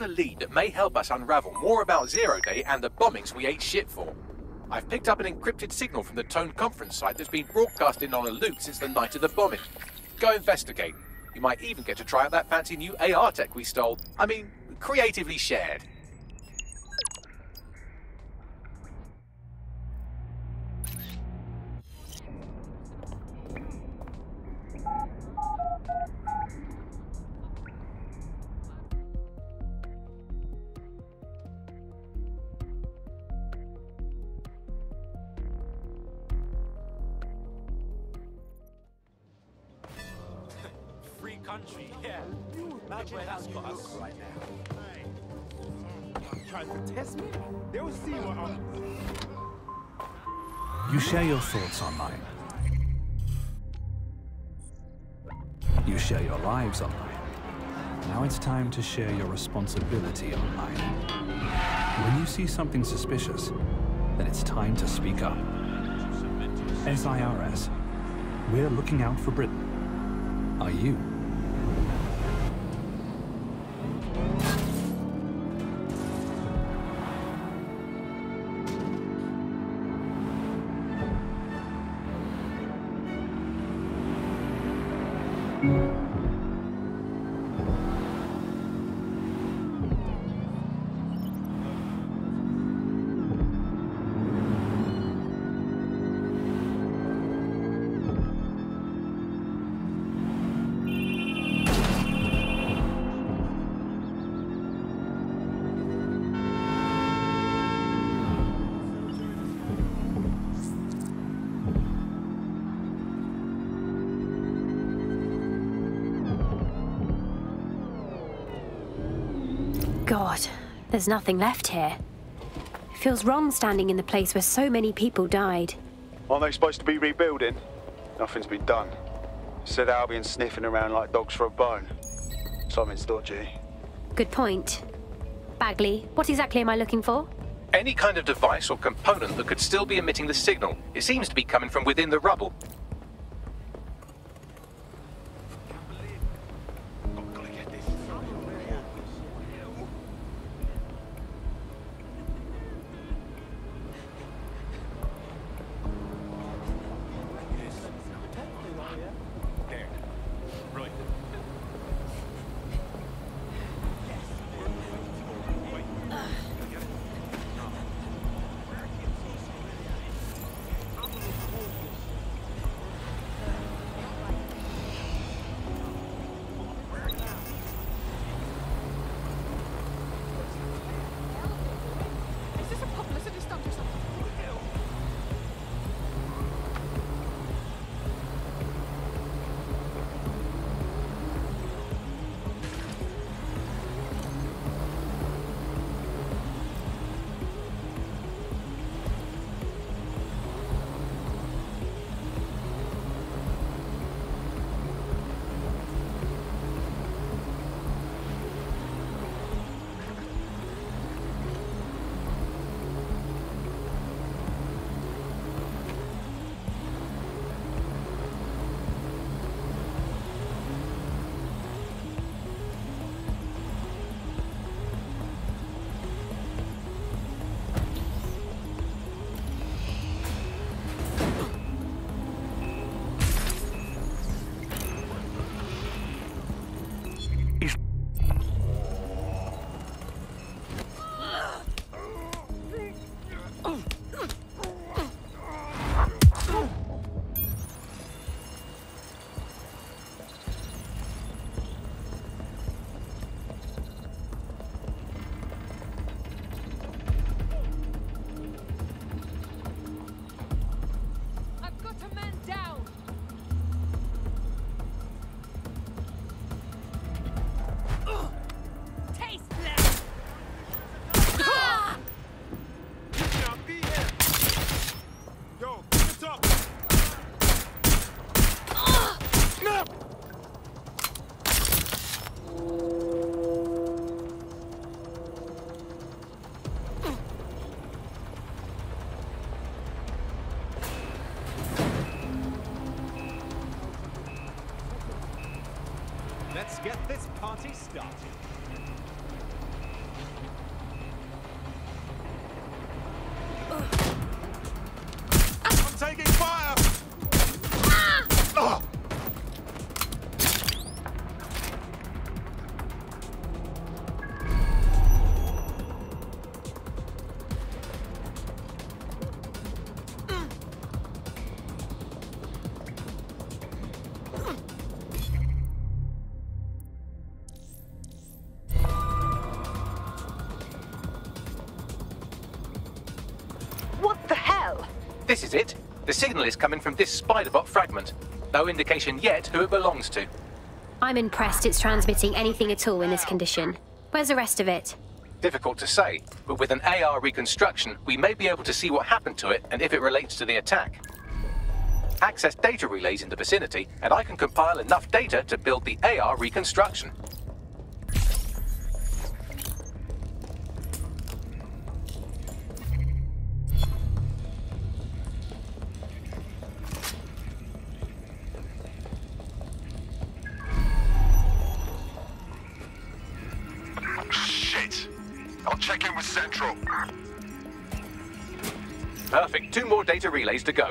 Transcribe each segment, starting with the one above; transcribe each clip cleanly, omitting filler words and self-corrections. a lead that may help us unravel more about Zero Day and the bombings we ate shit for. I've picked up an encrypted signal from the Tone Conference site that's been broadcasting on a loop since the night of the bombing. Go investigate. You might even get to try out that fancy new AR tech we stole. I mean, creatively shared. Country, yeah. Imagine where that's got us right now. Trying to test me? They will see what I'm... You share your thoughts online. You share your lives online. Now it's time to share your responsibility online. When you see something suspicious, then it's time to speak up. SIRS, we're looking out for Britain. Are you? God, there's nothing left here. It feels wrong standing in the place where so many people died. Aren't they supposed to be rebuilding? Nothing's been done. Said Albion sniffing around like dogs for a bone. Something's dodgy. Good point. Bagley, what exactly am I looking for? Any kind of device or component that could still be emitting the signal. It seems to be coming from within the rubble. Let's get this party started. What the hell? This is it. The signal is coming from this Spiderbot fragment. No indication yet who it belongs to. I'm impressed it's transmitting anything at all in this condition. Where's the rest of it? Difficult to say, but with an AR reconstruction, we may be able to see what happened to it and if it relates to the attack. Access data relays in the vicinity, and I can compile enough data to build the AR reconstruction. Check in with Central. Perfect. 2 more data relays to go.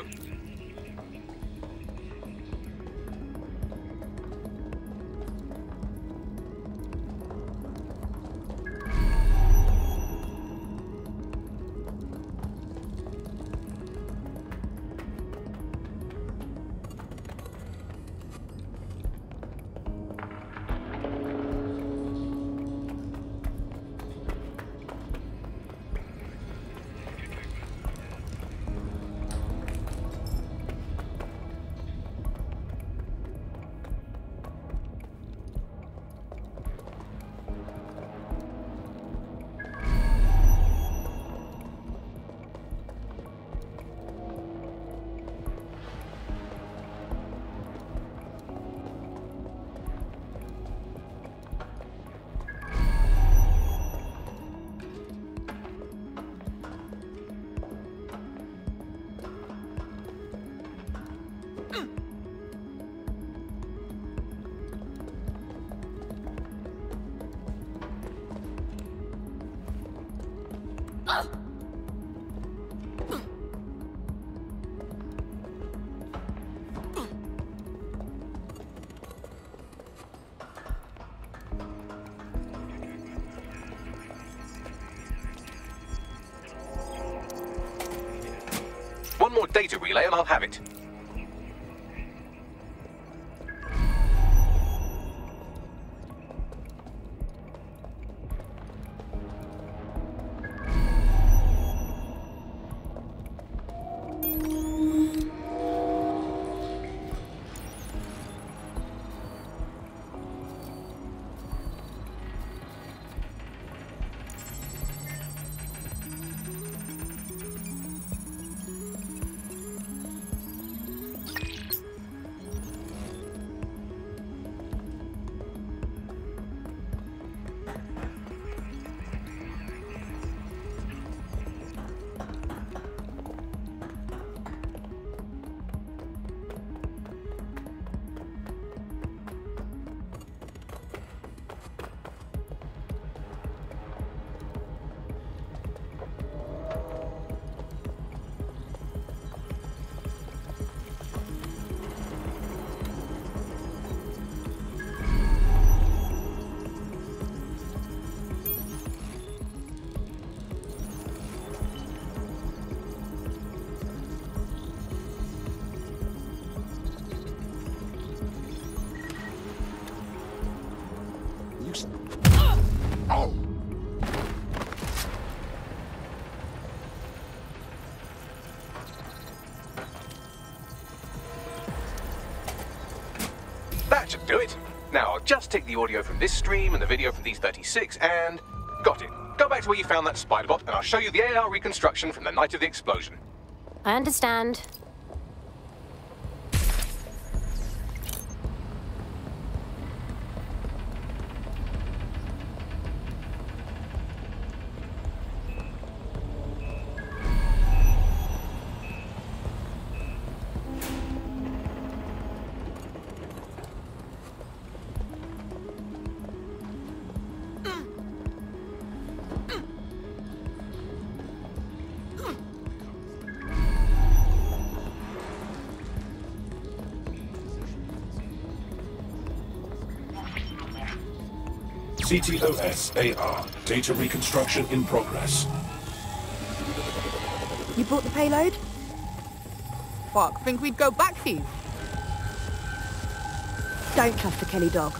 One more data relay and I'll have it. Should do it. Now I'll just take the audio from this stream and the video from these 36 and... Got it. Go back to where you found that Spiderbot and I'll show you the AR reconstruction from the night of the explosion. I understand. CTOSAR. Data reconstruction in progress. You brought the payload? Fuck, think we'd go back for you? Don't cuff the Kelly dog.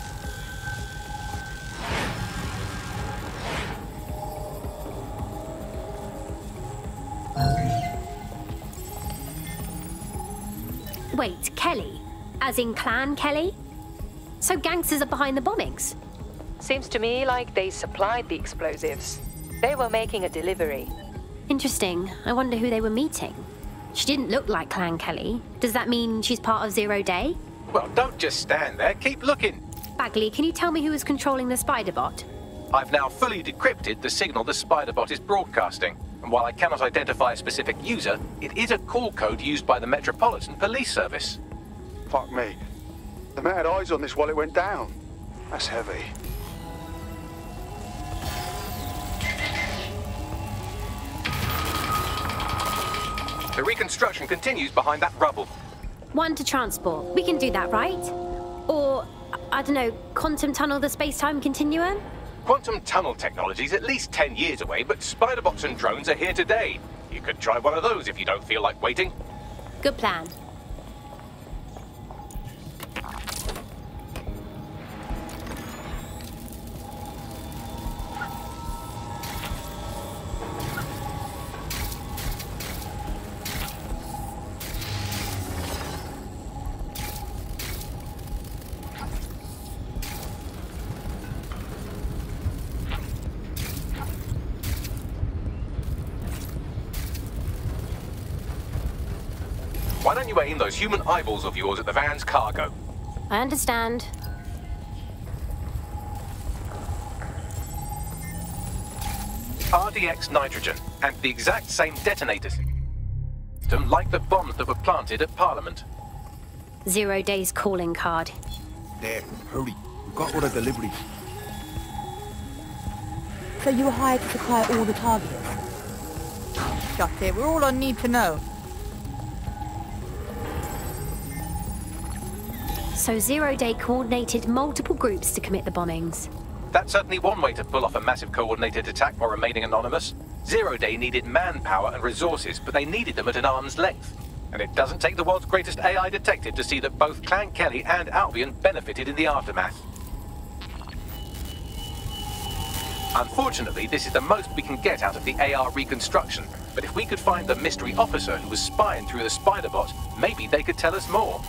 Wait, Kelly? As in Clan Kelly? So gangsters are behind the bombings? Seems to me like they supplied the explosives. They were making a delivery. Interesting. I wonder who they were meeting. She didn't look like Clan Kelly. Does that mean she's part of Zero Day? Well, don't just stand there. Keep looking. Bagley, can you tell me who is controlling the Spiderbot? I've now fully decrypted the signal the Spiderbot is broadcasting. And while I cannot identify a specific user, it is a call code used by the Metropolitan Police Service. Fuck me. The man had eyes on this while it went down. That's heavy. The reconstruction continues behind that rubble. One to transport. We can do that, right? Or, I don't know, quantum tunnel the space-time continuum? Quantum tunnel technology is at least 10 years away, but Spiderbots and drones are here today. You could try one of those if you don't feel like waiting. Good plan. Why don't you aim those human eyeballs of yours at the van's cargo? I understand. RDX nitrogen and the exact same detonators, like the bombs that were planted at Parliament. Zero Day's calling card. There, hurry. We've got all the deliveries. So you were hired to acquire all the targets? Shut it. We're all on need to know. So Zero Day coordinated multiple groups to commit the bombings. That's certainly one way to pull off a massive coordinated attack while remaining anonymous. Zero Day needed manpower and resources, but they needed them at an arm's length. And it doesn't take the world's greatest AI detective to see that both Clan Kelly and Albion benefited in the aftermath. Unfortunately, this is the most we can get out of the AR reconstruction. But if we could find the mystery officer who was spying through the Spiderbot, maybe they could tell us more.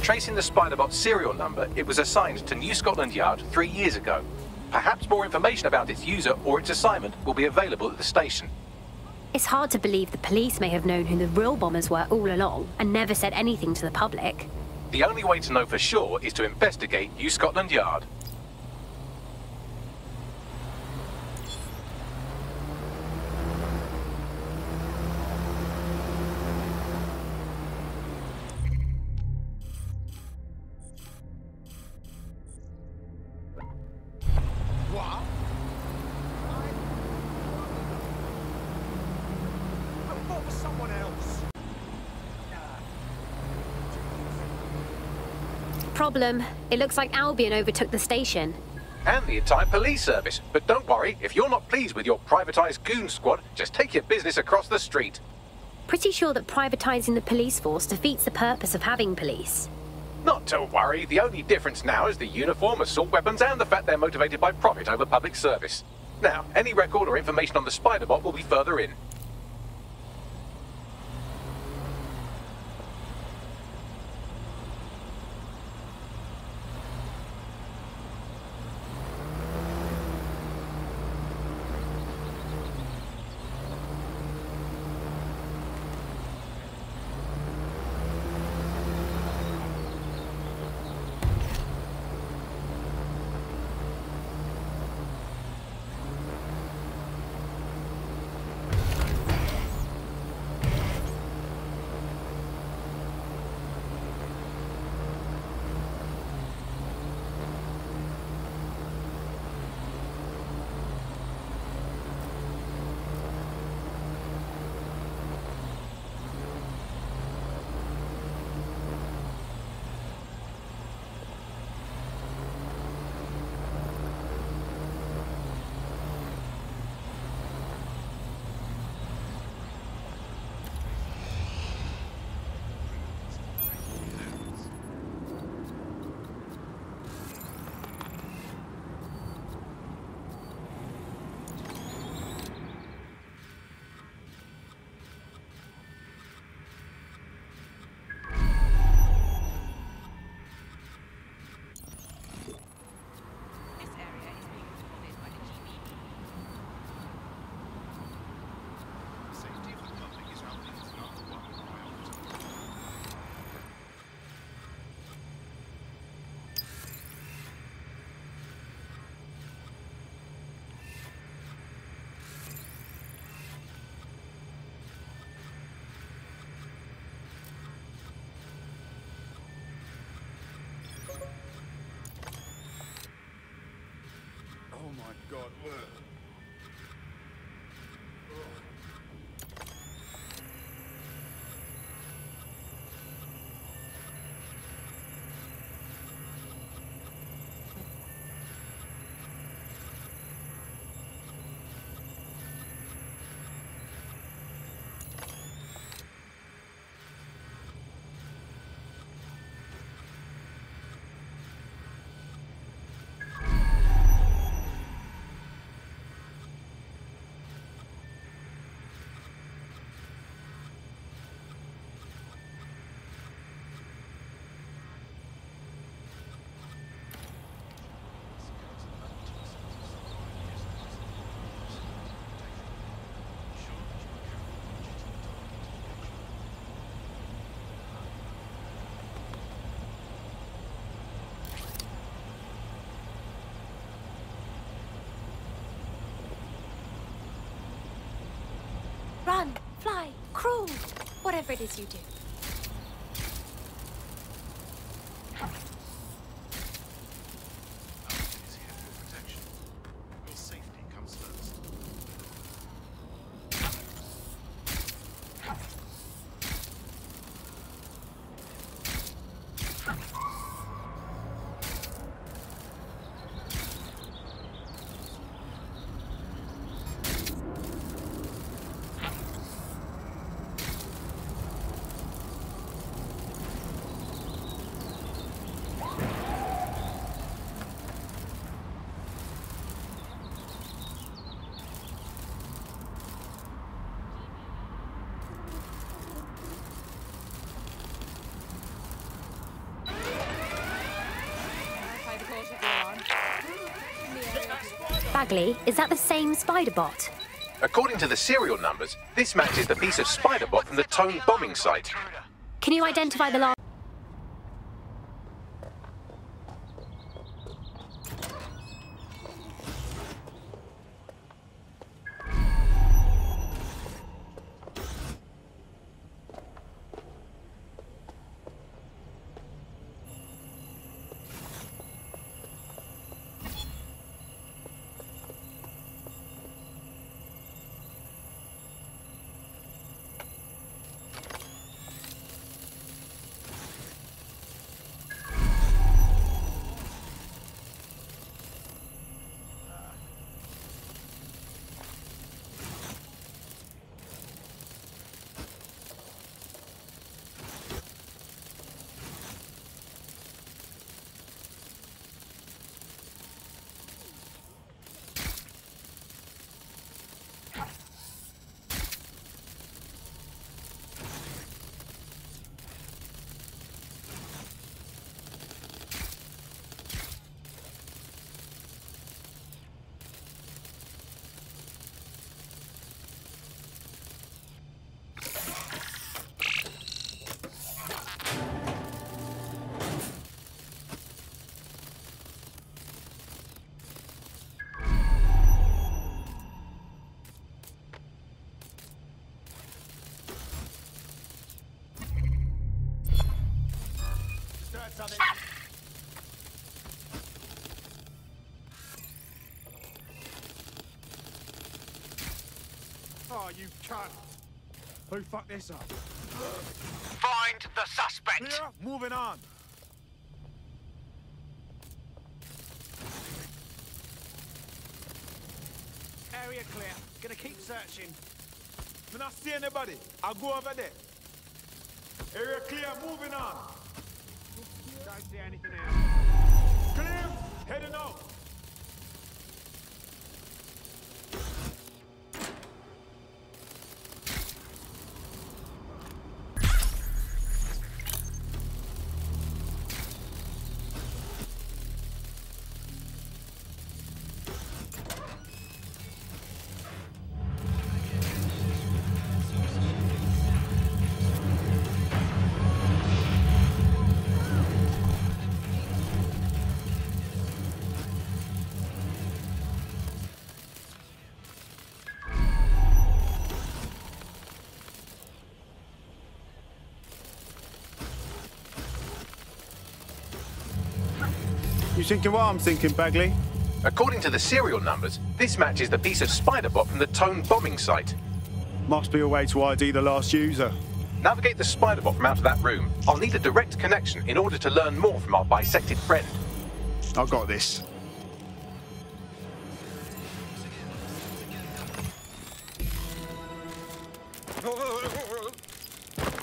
Tracing the Spiderbot's serial number, it was assigned to New Scotland Yard 3 years ago. Perhaps more information about its user or its assignment will be available at the station. It's hard to believe the police may have known who the real bombers were all along and never said anything to the public. The only way to know for sure is to investigate New Scotland Yard. Problem. It looks like Albion overtook the station. And the entire police service. But don't worry, if you're not pleased with your privatised goon squad, just take your business across the street. Pretty sure that privatising the police force defeats the purpose of having police. Not to worry, the only difference now is the uniform, assault weapons, and the fact they're motivated by profit over public service. Now, any record or information on the Spiderbot will be further in. God, look. Run, fly, crawl, whatever it is you do. Bagley, is that the same Spiderbot? According to the serial numbers, this matches the piece of Spiderbot from the Tone bombing site. Can you identify the last... Oh, you cunt! Who fucked this up? Find the suspect! Yeah, moving on! Area clear. Gonna keep searching. When I see anybody, I'll go over there. Area clear, moving on! Don't see anything else. Clear! Heading out! You thinking what I'm thinking, Bagley? According to the serial numbers, this matches the piece of Spiderbot from the Tone bombing site. Must be a way to ID the last user. Navigate the Spiderbot from out of that room. I'll need a direct connection in order to learn more from our bisected friend. I've got this.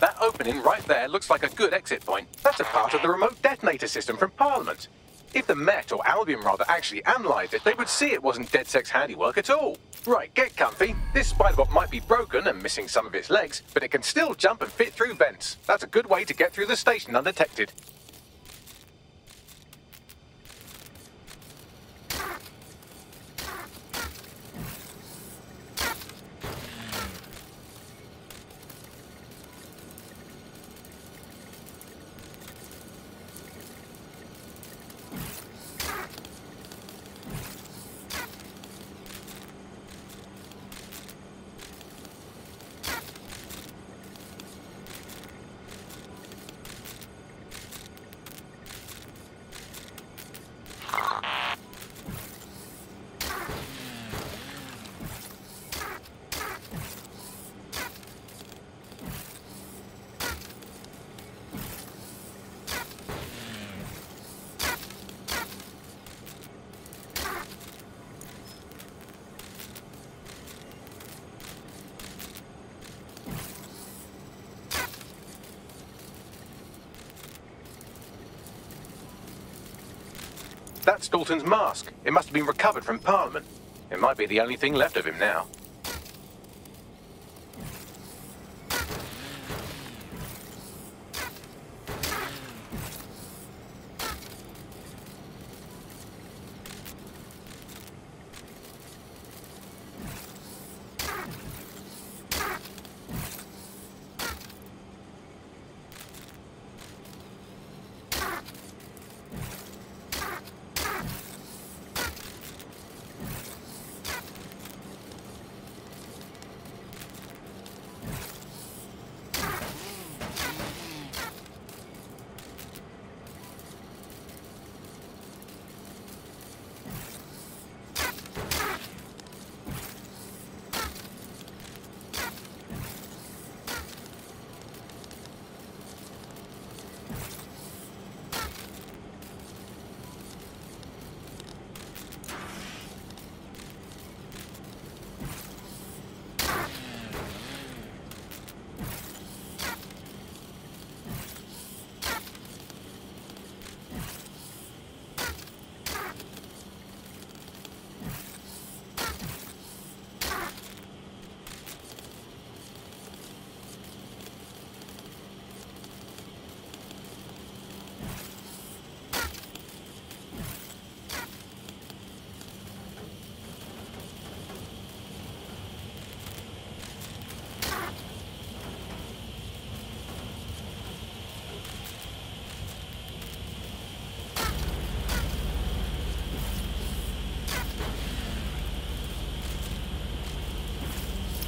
That opening right there looks like a good exit point. That's a part of the remote detonator system from Parliament. If the Met, or Albion rather, actually analysed it, they would see it wasn't Dead Sex handiwork at all. Right, get comfy. This Spiderbot might be broken and missing some of its legs, but it can still jump and fit through vents. That's a good way to get through the station undetected. That's Dalton's mask. It must have been recovered from Parliament. It might be the only thing left of him now.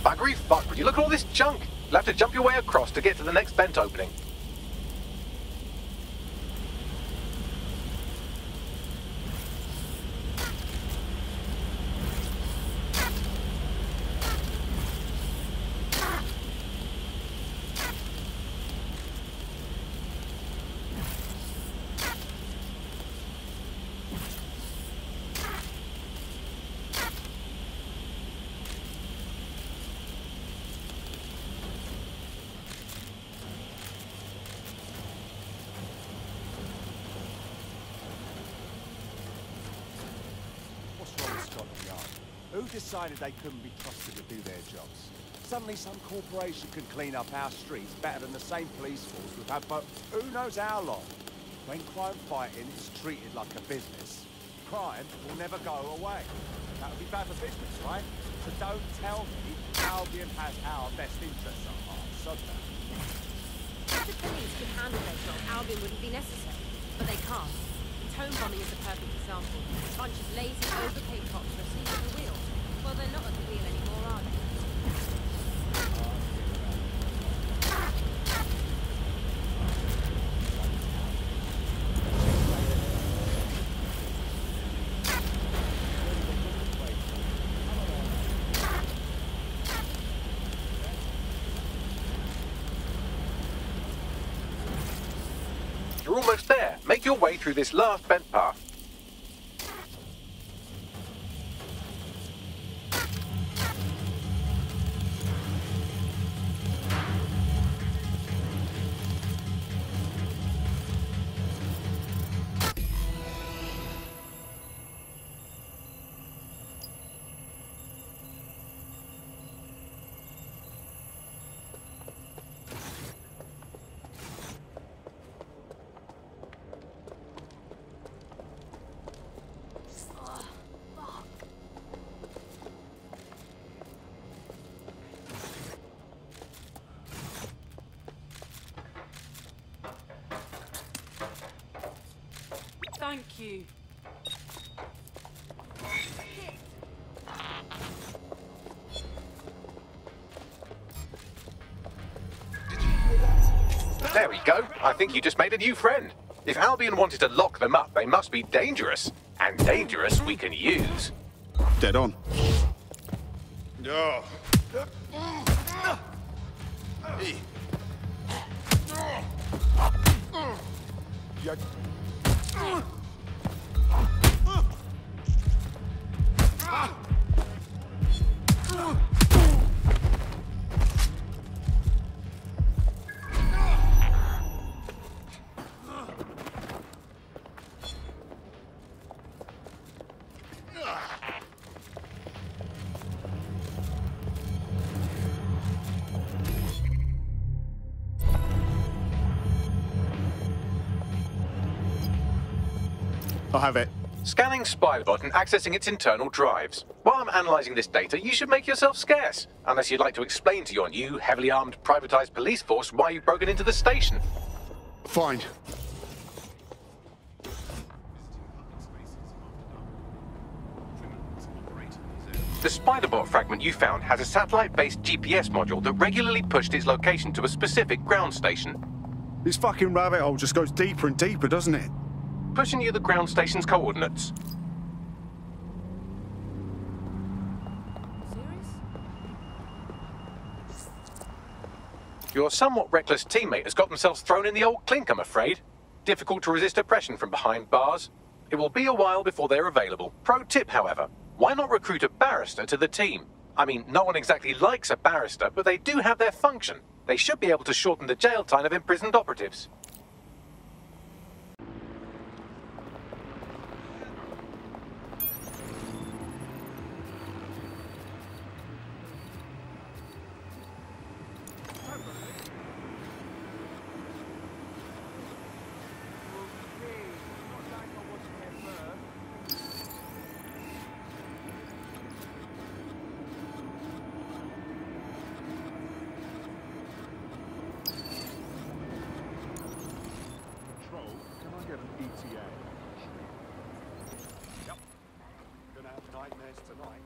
Buggery fuck, would you look at all this junk? You'll have to jump your way across to get to the next vent opening. Decided they couldn't be trusted to do their jobs. Suddenly some corporation can clean up our streets better than the same police force we've had for who knows how long. When crime fighting is treated like a business, crime will never go away. That would be bad for business, right? So don't tell me Albion has our best interests at heart, sod that. If the police could handle their job, Albion wouldn't be necessary. But they can't. The Tone bombing is a perfect example. A bunch of lazy, overpaid cops are asleep at the wheel. Well, they're not at the wheel anymore, are they? You're almost there. Make your way through this last bent path. Thank you. There we go. I think you just made a new friend. If Albion wanted to lock them up, they must be dangerous. And dangerous we can use. Dead on. No. I'll have it. Scanning Spiderbot and accessing its internal drives. While I'm analysing this data, you should make yourself scarce. Unless you'd like to explain to your new, heavily armed, privatised police force why you've broken into the station. Fine. The Spiderbot fragment you found has a satellite-based GPS module that regularly pushed its location to a specific ground station. This fucking rabbit hole just goes deeper and deeper, doesn't it? Pushing you the ground station's coordinates. Serious? Your somewhat reckless teammate has got themselves thrown in the old clink, I'm afraid. Difficult to resist oppression from behind bars. It will be a while before they're available. Pro tip, however, why not recruit a barrister to the team? I mean, no one exactly likes a barrister, but they do have their function. They should be able to shorten the jail time of imprisoned operatives. Tonight.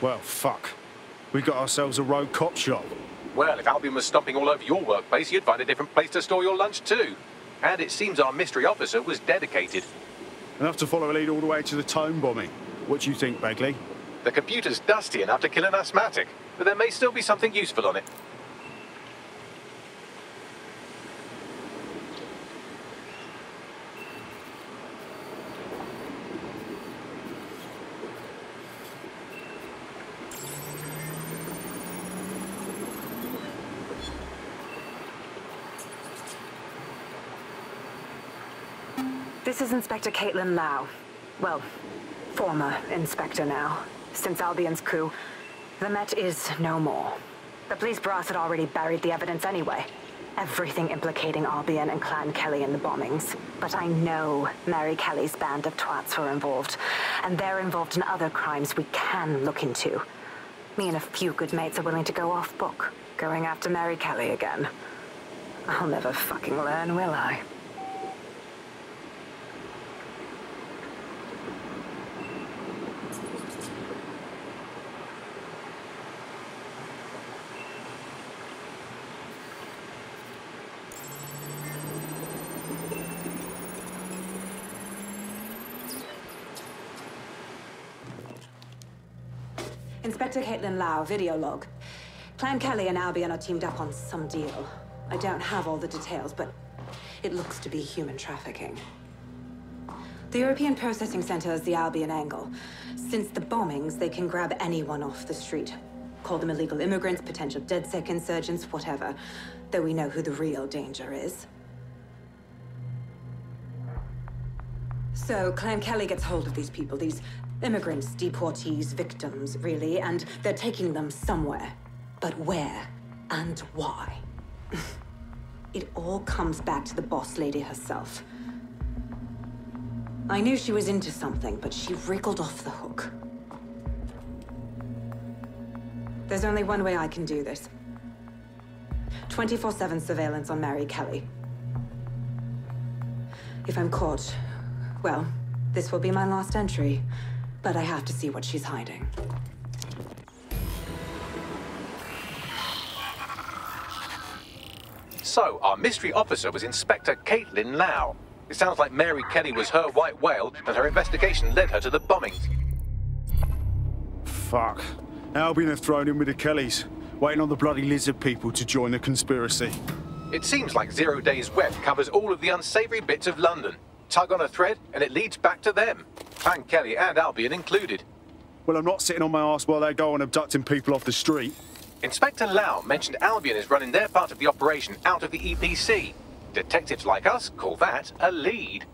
Well, fuck. We got ourselves a rogue cop shop. Well, if Albion was stomping all over your workplace, you'd find a different place to store your lunch too. And it seems our mystery officer was dedicated. Enough to follow a lead all the way to the Tone bombing. What do you think, Begley? The computer's dusty enough to kill an asthmatic, but there may still be something useful on it. This is Inspector Caitlin Lau. Well, former inspector now. Since Albion's coup, the Met is no more. The police brass had already buried the evidence anyway. Everything implicating Albion and Clan Kelly in the bombings. But I know Mary Kelly's band of twats were involved, and they're involved in other crimes we can look into. Me and a few good mates are willing to go off book, going after Mary Kelly again. I'll never fucking learn, will I? Inspector Caitlin Lau, video log. Clan Kelly and Albion are teamed up on some deal. I don't have all the details, but it looks to be human trafficking. The European Processing Center is the Albion angle. Since the bombings, they can grab anyone off the street. Call them illegal immigrants, potential DedSec insurgents, whatever. Though we know who the real danger is. So Clan Kelly gets hold of these people, these immigrants, deportees, victims, really, and they're taking them somewhere. But where and why? It all comes back to the boss lady herself. I knew she was into something, but she wriggled off the hook. There's only one way I can do this. 24/7 surveillance on Mary Kelly. If I'm caught, well, this will be my last entry. But I have to see what she's hiding. So, our mystery officer was Inspector Caitlin Lau. It sounds like Mary Kelly was her white whale, and her investigation led her to the bombings. Fuck. Albion have thrown in with the Kellys, waiting on the bloody lizard people to join the conspiracy. It seems like Zero Day's web covers all of the unsavory bits of London. Tug on a thread, and it leads back to them. Frank Kelly and Albion included. Well, I'm not sitting on my ass while they go on abducting people off the street. Inspector Lau mentioned Albion is running their part of the operation out of the EPC. Detectives like us call that a lead.